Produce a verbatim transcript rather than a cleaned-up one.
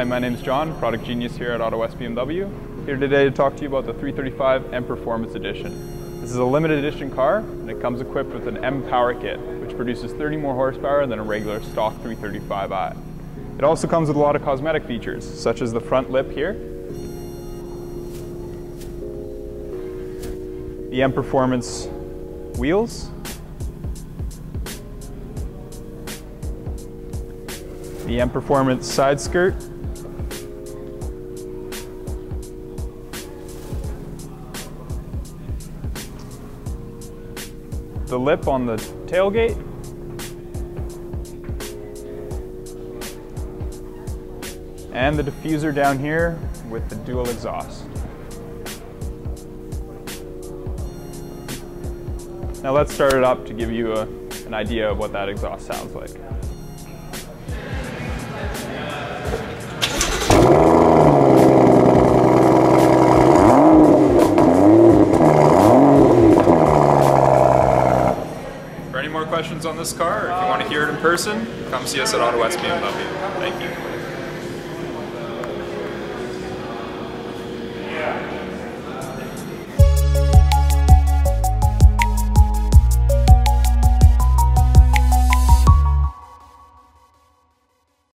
Hi, my name is John, Product Genius here at Auto West B M W. Here today to talk to you about the three thirty-five M Performance Edition. This is a limited edition car, and it comes equipped with an M Power Kit, which produces thirty more horsepower than a regular stock three thirty-five i. It also comes with a lot of cosmetic features, such as the front lip here, the M Performance wheels, the M Performance side skirt, the lip on the tailgate, and the diffuser down here with the dual exhaust. Now let's start it up to give you a, an idea of what that exhaust sounds like. For any more questions on this car, or if you want to hear it in person, come see us at Auto West B M W. Thank you.